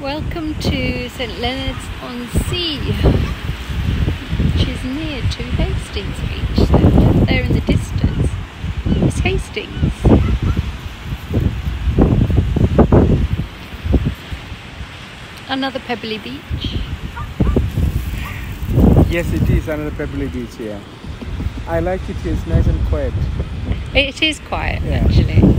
Welcome to St Leonard's on Sea, which is near to Hastings Beach. So just there in the distance is Hastings. Another pebbly beach. Yes, it is another pebbly beach here. I like it. It's nice and quiet. It is quiet, yeah. Actually.